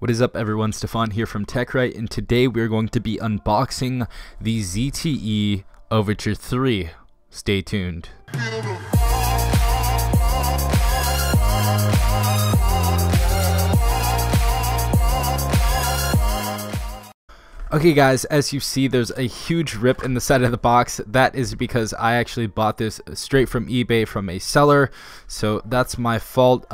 What is up everyone, Stefan here from TechRight, and today we're going to be unboxing the ZTE Overture 3. Stay tuned. Okay guys, as you see, there's a huge rip in the side of the box. That is because I actually bought this straight from eBay from a seller, so that's my fault.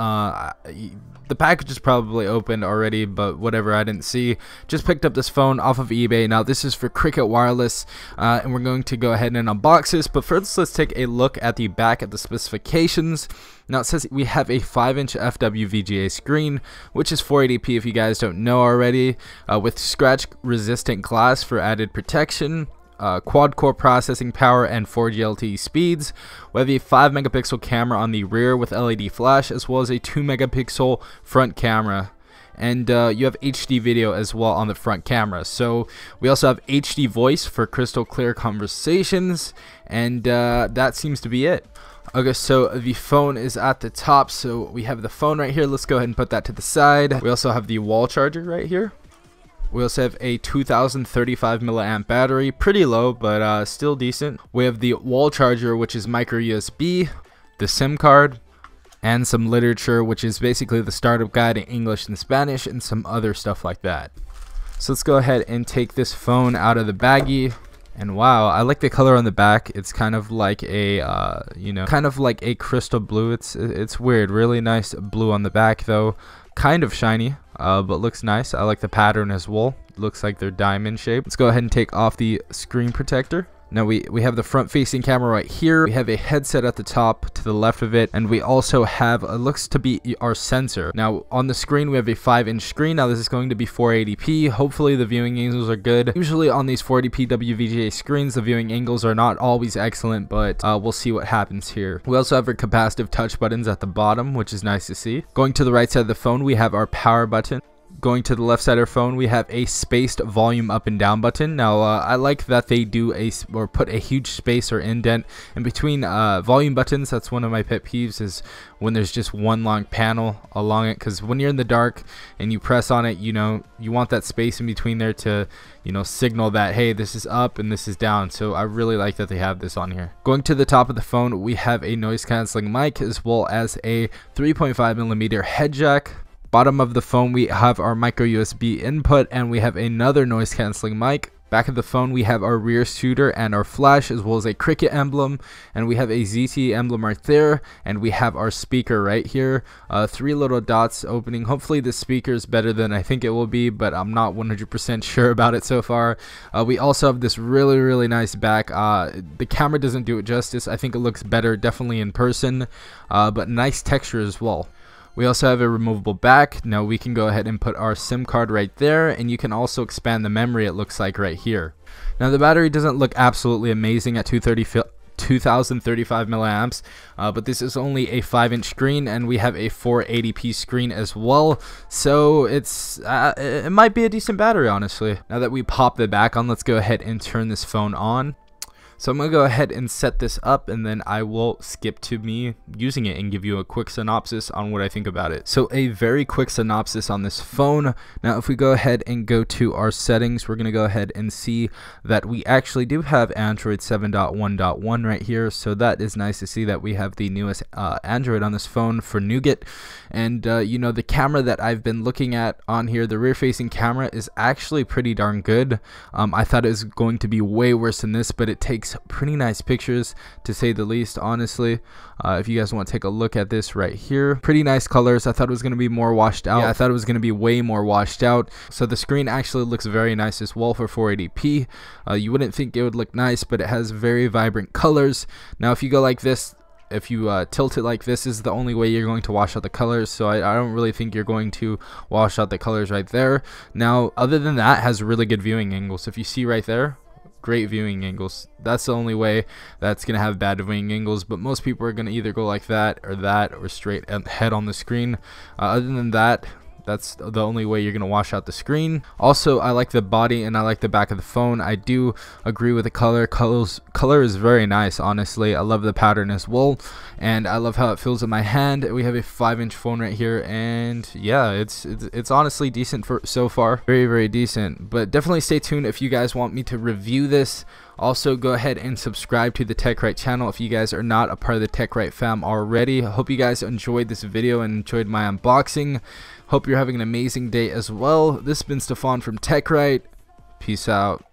The package is probably opened already, but whatever, I didn't see. Just picked up this phone off of eBay. Now this is for Cricket Wireless, and we're going to go ahead and unbox this, but first let's take a look at the back at the specifications. Now it says we have a 5-inch FWVGA screen, which is 480p if you guys don't know already, with scratch resistance glass for added protection, quad-core processing power, and 4G LTE speeds. We have a 5-megapixel camera on the rear with LED flash, as well as a 2-megapixel front camera. And you have HD video as well on the front camera. So we also have HD voice for crystal clear conversations, and that seems to be it. Okay, so the phone is at the top, so we have the phone right here. Let's go ahead and put that to the side. We also have the wall charger right here. We also have a 2035 milliamp battery, pretty low, but still decent. We have the wall charger, which is micro USB, the SIM card, and some literature, which is basically the startup guide in English and Spanish, and some other stuff like that. So let's go ahead and take this phone out of the baggie. And wow, I like the color on the back. It's kind of like a, kind of like a crystal blue. It's weird. Really nice blue on the back though. Kind of shiny, but looks nice. I like the pattern as well. Looks like they're diamond shaped. Let's go ahead and take off the screen protector. Now we have the front-facing camera right here. We have a headset at the top to the left of it, and we also have looks to be our sensor. Now on the screen we have a 5-inch screen. Now this is going to be 480p. Hopefully the viewing angles are good. Usually on these 480p WVGA screens the viewing angles are not always excellent, but we'll see what happens here. We also have our capacitive touch buttons at the bottom, which is nice to see. Going to the right side of the phone we have our power button. Going to the left side of our phone, we have a spaced volume up and down button. Now, I like that they do put a huge space or indent in between volume buttons. That's one of my pet peeves, is when there's just one long panel along it, because when you're in the dark and you press on it, you want that space in between there to, signal that, hey, this is up and this is down. So I really like that they have this on here. Going to the top of the phone, we have a noise canceling mic as well as a 3.5mm head jack. Bottom of the phone we have our micro USB input, and we have another noise cancelling mic. Back of the phone we have our rear shooter and our flash, as well as a Cricket emblem, and we have a ZTE emblem right there, and we have our speaker right here. 3 little dots opening. Hopefully the speaker is better than I think it will be, but I'm not 100% sure about it so far. We also have this really nice back. The camera doesn't do it justice. I think it looks better definitely in person, but nice texture as well. We also have a removable back. Now we can go ahead and put our SIM card right there, and you can also expand the memory, it looks like, right here. Now the battery doesn't look absolutely amazing at 2035 milliamps, but this is only a 5-inch screen, and we have a 480p screen as well, so it might be a decent battery, honestly. Now that we pop the back on, let's go ahead and turn this phone on. So I'm going to go ahead and set this up, and then I will skip to me using it and give you a quick synopsis on what I think about it. So a very quick synopsis on this phone. Now if we go ahead and go to our settings, we're going to go ahead and see that we actually do have Android 7.1.1 right here. So that is nice to see that we have the newest Android on this phone for Nougat. And the camera that I've been looking at on here, the rear facing camera, is actually pretty darn good. I thought it was going to be way worse than this, but it takes pretty nice pictures, to say the least, honestly. If you guys want to take a look at this right here, pretty nice colors. I thought it was going to be more washed out. Yeah, I thought it was going to be way more washed out. So the screen actually looks very nice as well for 480p. You wouldn't think it would look nice, but it has very vibrant colors. Now if you go like this, if you tilt it like this, is the only way you're going to wash out the colors. So I don't really think you're going to wash out the colors right there. Now other than that, it has really good viewing angles. If you see right there, great viewing angles. That's the only way that's gonna have bad viewing angles, but most people are gonna either go like that or straight head on the screen. Other than that, That's the only way you're going to wash out the screen. Also, I like the body and I like the back of the phone. I do agree with the color. Color is very nice, honestly. I love the pattern as well, and I love how it feels in my hand. We have a 5-inch phone right here, and yeah, it's honestly decent for so far. Very, very decent. But definitely stay tuned if you guys want me to review this. Also, go ahead and subscribe to the TechRight channel if you guys are not a part of the TechRight fam already. I hope you guys enjoyed this video and enjoyed my unboxing. Hope you're having an amazing day as well. This has been Stefan from TechRight. Peace out.